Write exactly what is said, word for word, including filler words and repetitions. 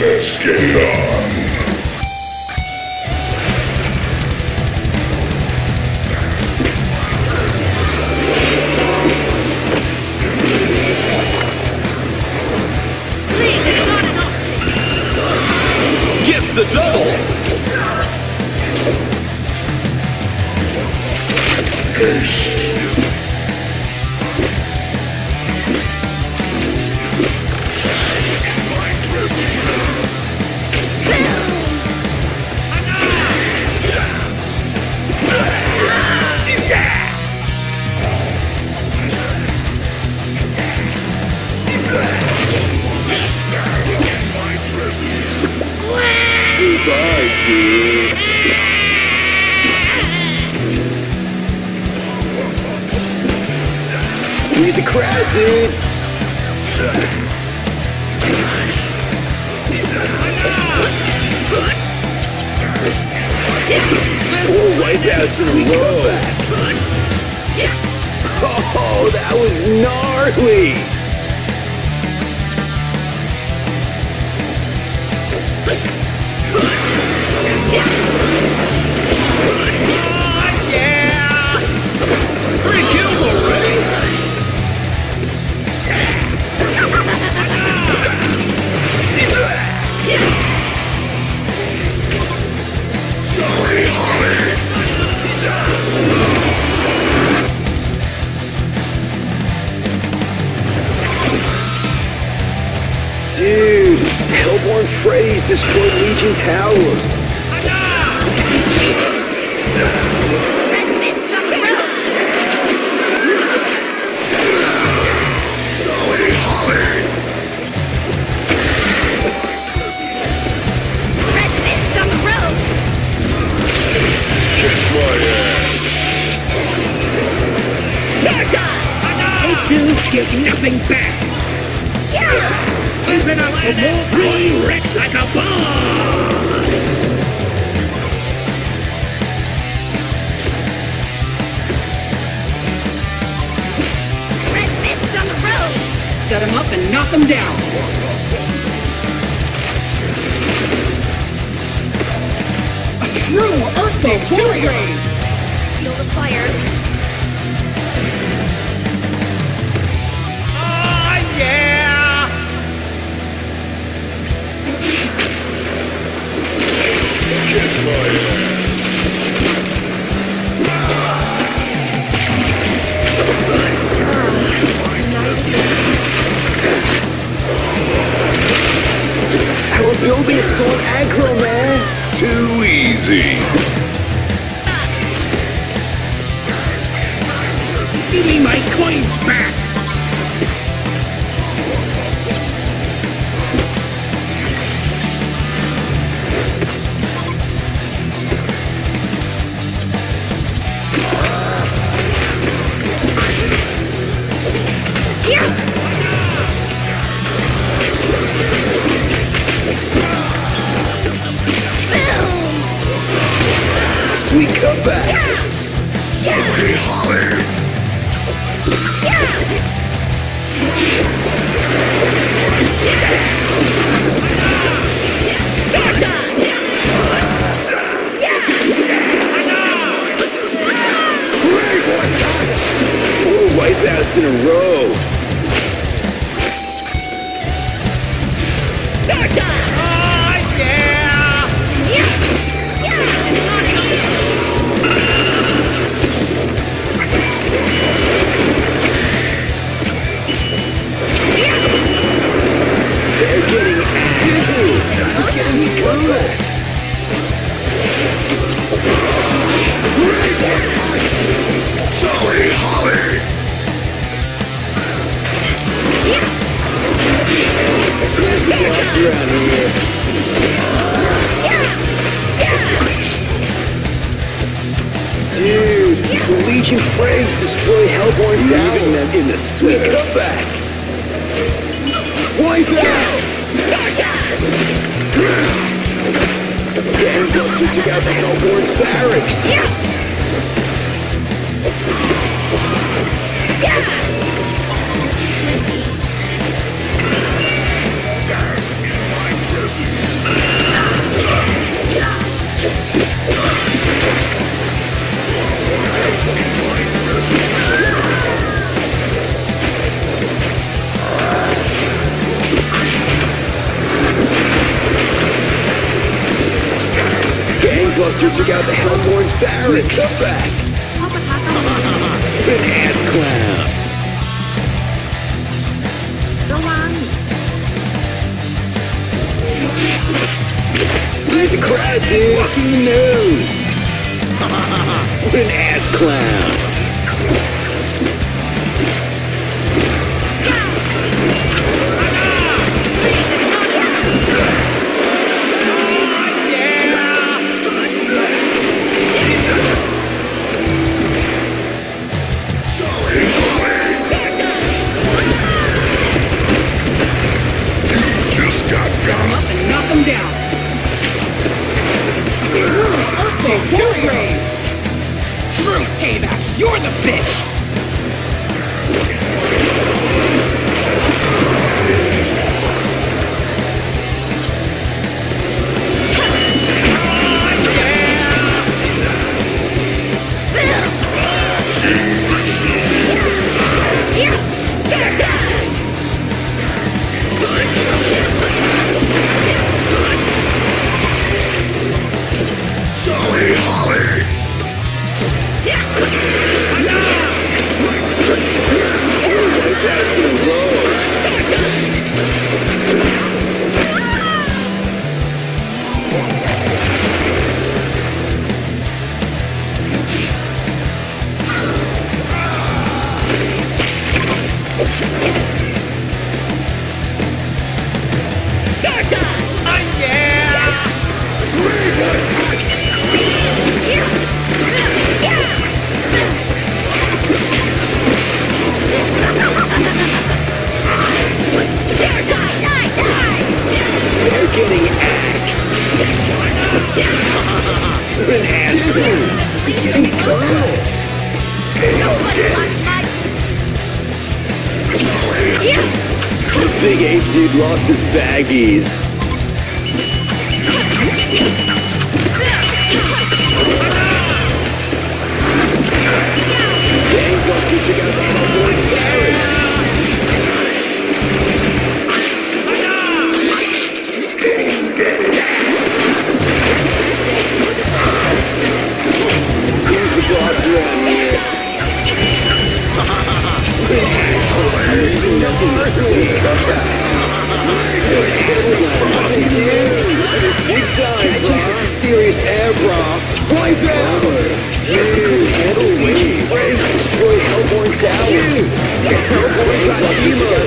Let's get it on! The double! Haste! He's a crowd, dude! Four wipeouts in a row! Oh, that was gnarly! Dude, Hellborn Freddy's destroyed Legion Tower. President's on the road. Kiss my ass. Don't you give nothing back. Yeah. We're gonna let it really wreck like a boss! Red Mist on the road! Set him up and knock him down! A true Earthquake Hurricane! Feel the fire! Kiss my ass. Our building is going aggro, man. Too easy. Give me my coins back. Sweet comeback! Yeah! Yeah! Okay, Four wipeouts in a row! Oh, yeah! Around here. Yeah, yeah. Dude, yeah. The Legion Freddy's destroyed Hellborn Tower, leaving them in the sweet comeback. Wipe out! Yeah. The Airbuster took out the Hellborn's barracks. Yeah. Yeah. bastard took out the Hellborn's barracks. Sweet comeback. An ass clown. There's a crowd, dude! Fucking the nose! What an ass clown! You just got gone up and knock him down! Payback, you're the bitch! Big ape dude lost his baggies. Gangbuster took out the Hellboy's barracks. Who's the boss around here? Nothing to see. It's time for some serious air, brah. Boy, power. Dude, get away. Destroy Hellborn Tower. Hellborn Buster.